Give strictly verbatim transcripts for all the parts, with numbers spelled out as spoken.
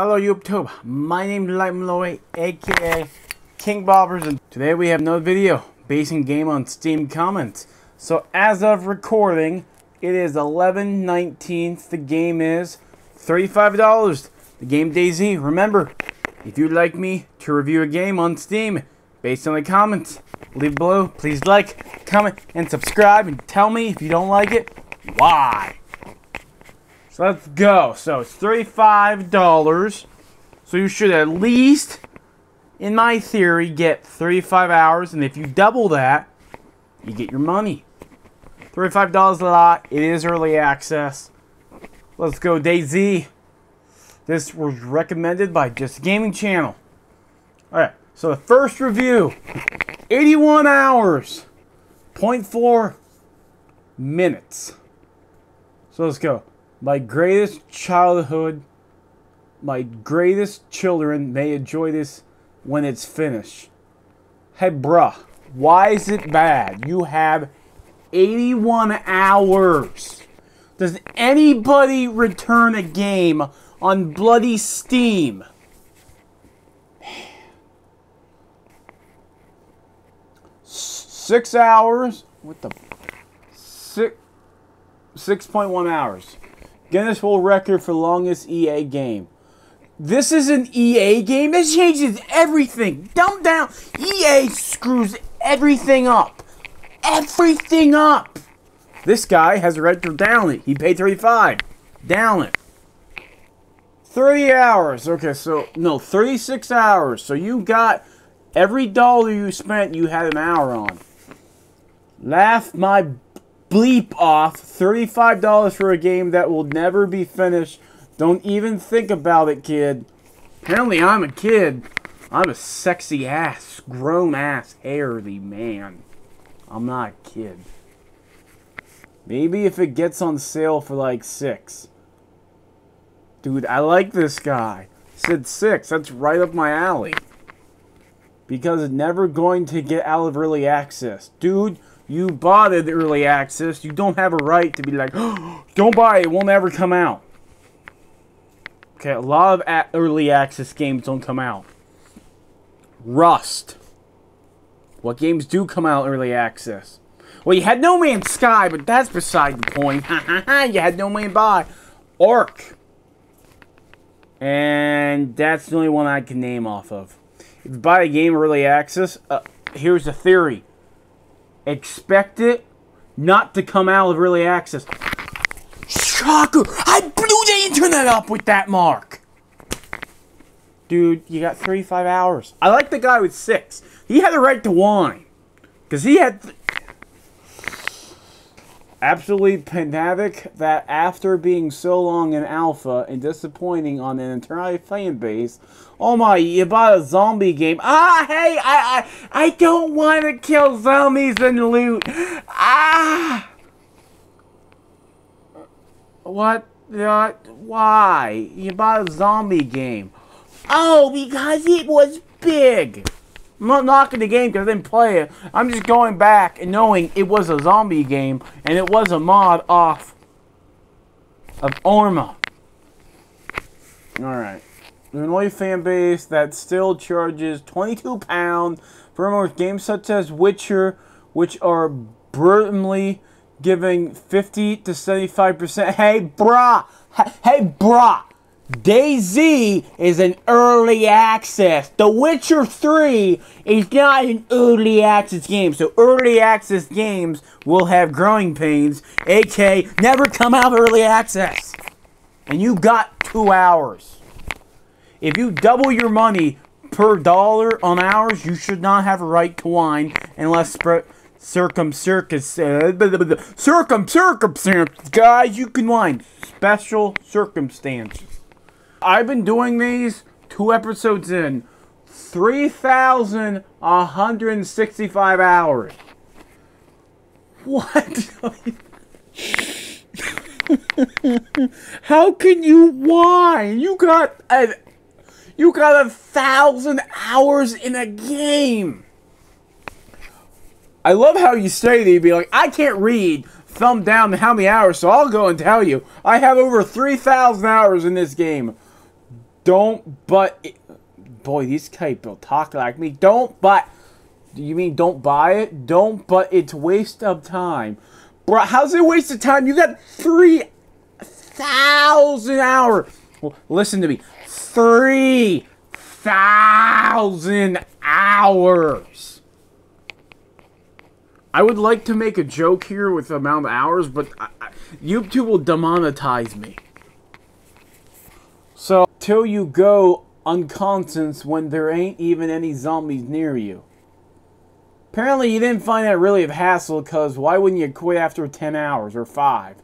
Hello YouTube, my name is Lightning Maloy, aka King Bobbers, and today we have another video basing game on Steam comments. So as of recording, it is eleven nineteenth, the game is thirty-five dollars, the game DayZ. Remember, if you'd like me to review a game on Steam based on the comments, leave below, please like, comment, and subscribe, and tell me if you don't like it, why? So let's go. So it's thirty-five dollars. So you should at least, in my theory, get thirty-five hours. And if you double that, you get your money. thirty-five dollars is a lot. It is early access. Let's go DayZ. This was recommended by Just Gaming Channel. Alright, so the first review. eighty-one hours. zero point four minutes. So let's go. My greatest childhood, my greatest children may enjoy this when it's finished. Hey bruh, why is it bad? You have eighty-one hours. Does anybody return a game on bloody Steam? Man. Six hours? What the? Six, six point one hours. Guinness World Record for longest E A game. This is an E A game. This changes everything. Dumb down. E A screws everything up. Everything up. This guy has a right to down it. He paid thirty-five. Down it. thirty hours. Okay, so no, thirty-six hours. So you got every dollar you spent, you had an hour on. Laugh my bleep off. Thirty-five dollars for a game that will never be finished. Don't even think about it, kid. Apparently I'm a kid. I'm a sexy ass, grown ass, hairy man. I'm not a kid. Maybe if it gets on sale for like six. Dude, I like this guy. Said six. That's right up my alley. Because it's never going to get out of early access. Dude, you bought it early access. You don't have a right to be like, oh, don't buy it. It won't ever come out. Okay, a lot of early access games don't come out. Rust. What games do come out early access? Well, you had No Man's Sky, but that's beside the point. You had No Man's Sky. Ark. And that's the only one I can name off of. If you buy a game early access, uh, here's a theory. Expect it not to come out of early access. Shocker! I blew the internet up with that mark! Dude, you got thirty-five hours. I like the guy with six. He had the right to whine. Because he had... Absolutely panatic that after being so long in alpha and disappointing on an entire fan base, oh my, you bought a zombie game. Ah, hey, I, I, I don't want to kill zombies and loot. Ah, what? Uh, why? You bought a zombie game? Oh, because it was big. I'm not knocking the game because I didn't play it. I'm just going back and knowing it was a zombie game and it was a mod off of Arma. Alright. An annoying fan base that still charges twenty-two pounds for most games such as Witcher, which are brutally giving fifty to seventy-five percent. Hey, brah! Hey, brah! DayZ is an early access. The Witcher three is not an early access game. So early access games will have growing pains, aka never come out of early access. And you got two hours. If you double your money per dollar on hours, you should not have a right to whine unless circum circus uh, circum circumstance. Guys, you can whine. Special circumstances. I've been doing these two episodes in three thousand one hundred sixty-five hours. What? How can you whine? You got a, you got a thousand hours in a game. I love how you say that. You'd be like, I can't read. Thumb down to how many hours? So I'll go and tell you. I have over three thousand hours in this game. Don't but it. Boy, these people talk like me. Don't buy. You mean don't buy it? Don't, but it's waste of time. Bro, how's it a waste of time? You got three thousand hours. Well, listen to me. three thousand hours. I would like to make a joke here with the amount of hours, but I, I, YouTube will demonetize me. So, till you go unconscious when there ain't even any zombies near you. Apparently you didn't find that really a hassle, because why wouldn't you quit after ten hours or five?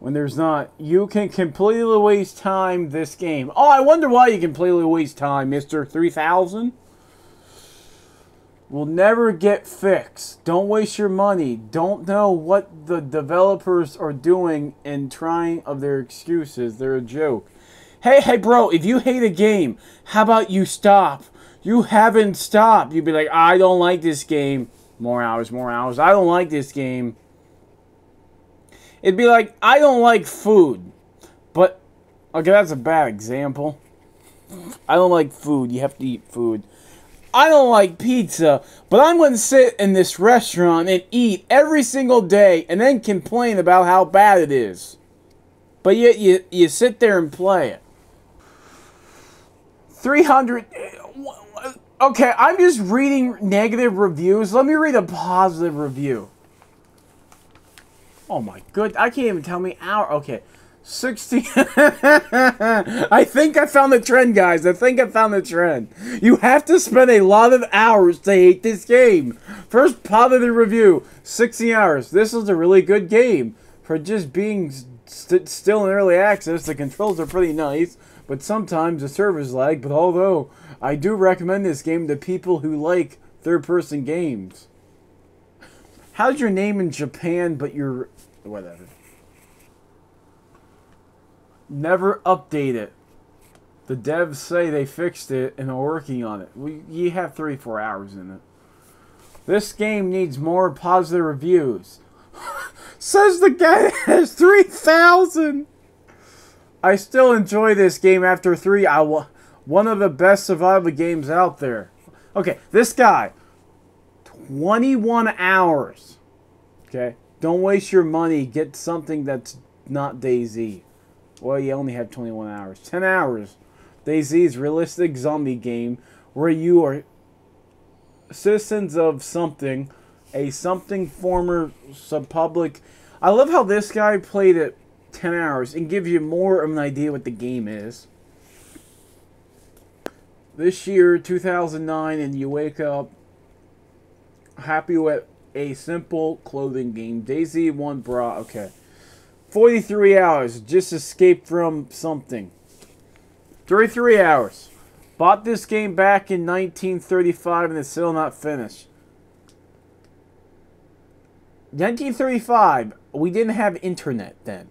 When there's not, you can completely waste time this game. Oh, I wonder why you completely waste time, Mister three thousand. Will never get fixed. Don't waste your money. Don't know what the developers are doing and trying of their excuses. They're a joke. Hey, hey, bro, if you hate a game, how about you stop? You haven't stopped. You'd be like, I don't like this game. More hours, more hours. I don't like this game. It'd be like, I don't like food. But, okay, that's a bad example. I don't like food. You have to eat food. I don't like pizza, but I'm going to sit in this restaurant and eat every single day and then complain about how bad it is. But yet you, you sit there and play it. three hundred... Okay, I'm just reading negative reviews. Let me read a positive review. Oh my good, I can't even tell me hour. Okay, sixty... I think I found the trend, guys. I think I found the trend. You have to spend a lot of hours to hate this game. First positive review, sixty hours. This is a really good game. For just being st still in early access, the controls are pretty nice, but sometimes the servers lag. But although I do recommend this game to people who like third-person games. How's your name in Japan, but you're... whatever. Never update it. The devs say they fixed it and are working on it. We, you have three, four hours in it. This game needs more positive reviews. Says the guy that has three thousand! I still enjoy this game after three. I wa one of the best survival games out there. Okay, this guy. twenty-one hours. Okay? Don't waste your money. Get something that's not DayZ. Well, you only have twenty-one hours. ten hours. DayZ's realistic zombie game where you are citizens of something, a something former subpublic. I love how this guy played it ten hours and gives you more of an idea what the game is. This year, two thousand nine, and you wake up happy with a simple clothing game. DayZ one bra. Okay. forty-three hours. Just escaped from something. thirty-three hours. Bought this game back in nineteen thirty-five and it's still not finished. nineteen thirty-five. We didn't have internet then.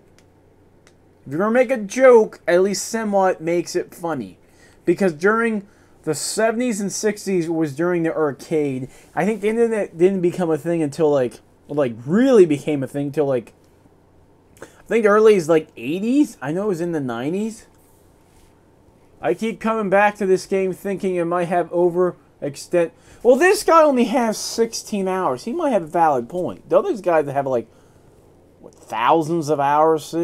If you're going to make a joke, at least somewhat makes it funny. Because during the seventies and sixties was during the arcade. I think the internet didn't become a thing until like... Like really became a thing until like... I think the early is like eighties. I know it was in the nineties. I keep coming back to this game thinking it might have overextend. Well, this guy only has sixteen hours. He might have a valid point. The other guys that have like what, thousands of hours.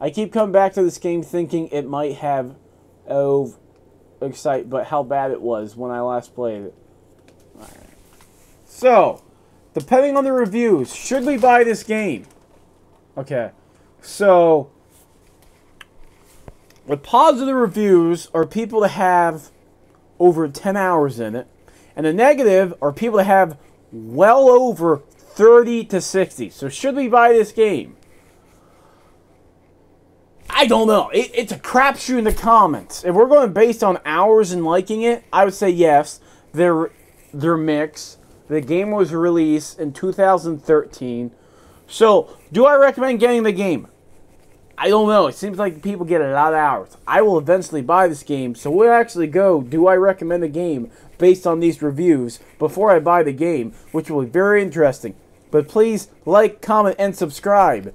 I keep coming back to this game thinking it might have over excite, but how bad it was when I last played it. All right. So, depending on the reviews, should we buy this game? Okay. So, with positive reviews are people that have over ten hours in it. And the negative are people that have well over thirty to sixty. So, should we buy this game? I don't know. It, it's a crapshoot in the comments. If we're going based on hours and liking it, I would say yes. They're, they're mixed. The game was released in two thousand thirteen. So, do I recommend getting the game? I don't know. It seems like people get a lot of hours. I will eventually buy this game, so we'll actually go, do I recommend the game based on these reviews before I buy the game, which will be very interesting. But please like, comment, and subscribe.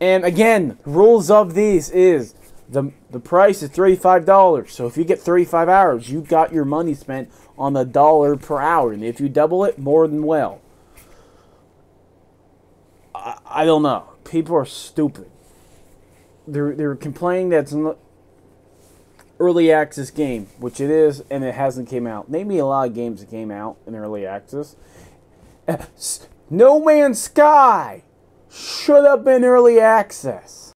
And again, rules of these is The the price is thirty-five dollars. So if you get thirty-five hours, you got your money spent on a dollar per hour. And if you double it, more than well. I, I don't know. People are stupid. They're, they're complaining that it's an early access game, which it is, and it hasn't came out. Maybe a lot of games that came out in early access. No Man's Sky should have been early access.